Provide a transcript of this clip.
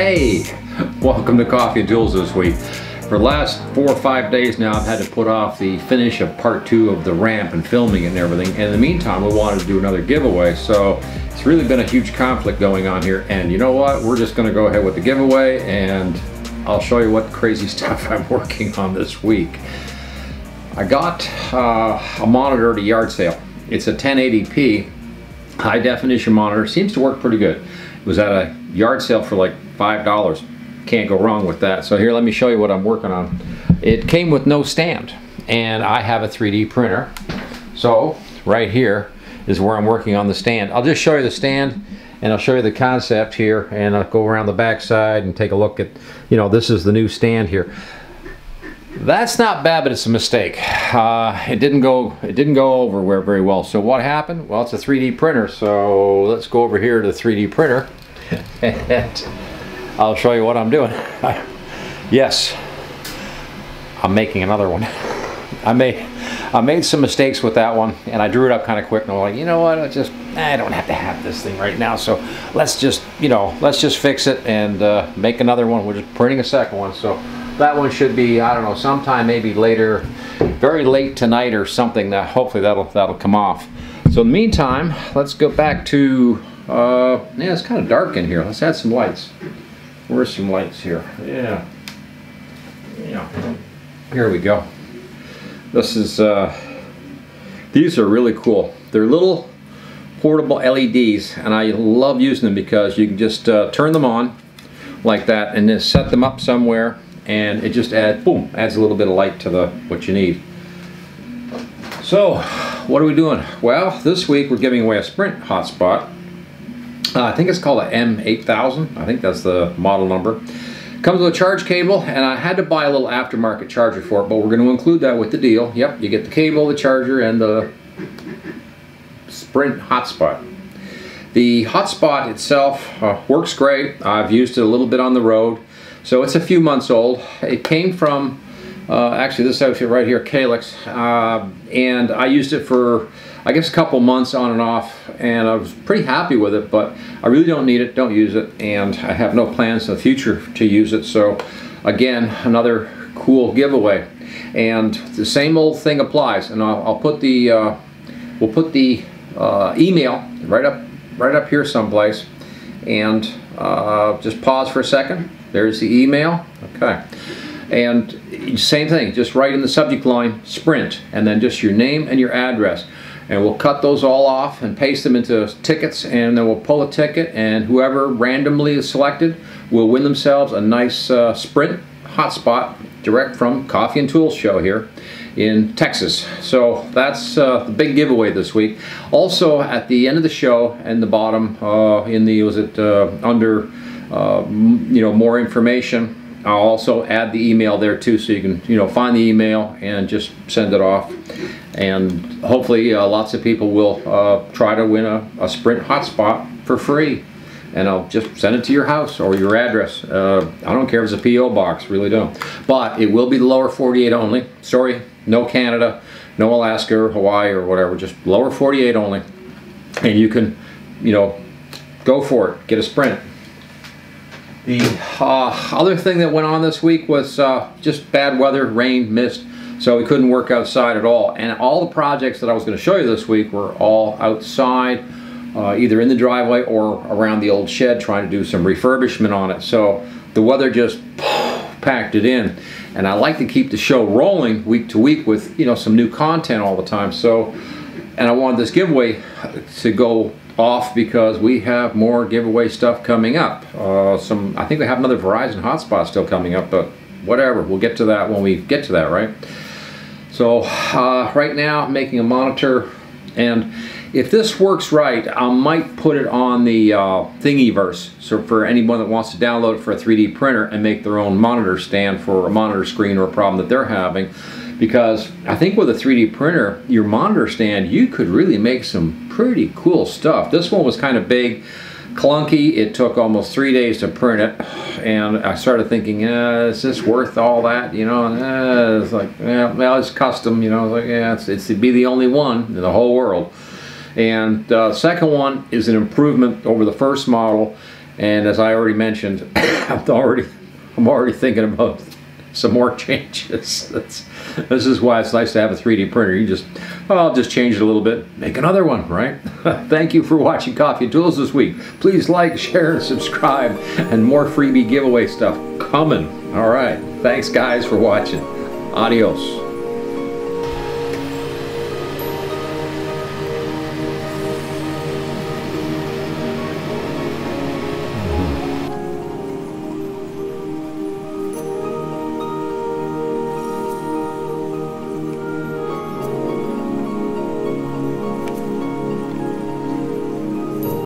Hey, welcome to Coffee and Tools this week. For the last 4 or 5 days now, I've had to put off the finish of part 2 of the ramp and filming and everything. And in the meantime, we wanted to do another giveaway. So it's really been a huge conflict going on here. And you know what? We're just gonna go ahead with the giveaway and I'll show you what crazy stuff I'm working on this week. I got a monitor at a yard sale. It's a 1080p high definition monitor. Seems to work pretty good. It was at a yard sale for like $5. Can't go wrong with that. So here, let me show you what I'm working on. It came with no stand, and I have a 3D printer. So right here is where I'm working on the stand. I'll just show you the stand, and I'll show you the concept here, and I'll go around the back side and take a look at, you know, this is the new stand here. That's not bad, but it's a mistake. It didn't go over very well. So what happened? Well, it's a 3D printer. So let's go over here to the 3D printer. And I'll show you what I'm doing. Yes, I'm making another one. I made some mistakes with that one, and I drew it up kind of quick, and I'm like, you know what, I don't have to have this thing right now, so let's just fix it and make another one. We're just printing a second one, so that one should be, I don't know, sometime maybe later, very late tonight or something, that hopefully that'll come off. So in the meantime, let's go back to yeah, it's kind of dark in here. Let's add some lights. Where's some lights here? Yeah. Here we go. This is, these are really cool. They're little portable LEDs, and I love using them because you can just turn them on like that and then set them up somewhere, and it just adds a little bit of light to what you need. So, what are we doing? Well, this week we're giving away a Sprint hotspot. I think it's called an M8000. I think that's the model number. Comes with a charge cable, and I had to buy a little aftermarket charger for it, but we're going to include that with the deal. Yep, you get the cable, the charger, and the Sprint hotspot. The hotspot itself works great. I've used it a little bit on the road, so it's a few months old. It came from, actually this outfit right here, Calyx, and I used it for, I guess, a couple months on and off, and I was pretty happy with it, but I really don't need it, don't use it, and I have no plans in the future to use it. So again, another cool giveaway, and the same old thing applies. And I'll put the we'll put the email right up here someplace, and just pause for a second. There's the email. Okay. And same thing, just write in the subject line Sprint, and then just your name and your address. And we'll cut those all off and paste them into tickets, and then we'll pull a ticket, and whoever randomly is selected will win themselves a nice Sprint hotspot direct from Coffee and Tools show here in Texas. So that's the big giveaway this week. Also, at the end of the show and the bottom, under more information, I'll also add the email there too, so you can, you know, find the email and just send it off. And hopefully lots of people will try to win a Sprint hotspot for free. And I'll just send it to your house or your address. I don't care if it's a P.O. box, really don't. But it will be the lower 48 only. Sorry, no Canada, no Alaska or Hawaii or whatever, just lower 48 only. And you can, you know, go for it, get a Sprint. The other thing that went on this week was just bad weather, rain, mist, so we couldn't work outside at all. And all the projects that I was going to show you this week were all outside, either in the driveway or around the old shed, trying to do some refurbishment on it. So the weather just packed it in. And I like to keep the show rolling week to week with, you know, some new content all the time. So, and I wanted this giveaway to go off because we have more giveaway stuff coming up. I think we have another Verizon hotspot still coming up, but whatever, we'll get to that when we get to that, right? So right now I'm making a monitor, and if this works right, I might put it on the Thingiverse, so for anyone that wants to download it for a 3D printer and make their own monitor stand for a monitor screen or a problem that they're having. Because I think with a 3D printer, your monitor stand, you could really make some pretty cool stuff. This one was kind of big, clunky. It took almost 3 days to print it. And I started thinking, is this worth all that? You know, and, it's like, yeah, well, it's custom, you know, like, yeah, it'd be the only one in the whole world. And the second one is an improvement over the first model. And as I already mentioned, I'm already thinking about some more changes. This is why it's nice to have a 3D printer. You just, well, I'll just change it a little bit, make another one, right? Thank you for watching Coffee and Tools this week. Please like, share, and subscribe, and more freebie giveaway stuff coming. All right, thanks guys for watching. Adios.